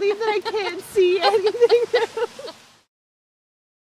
believe that I can't see anything.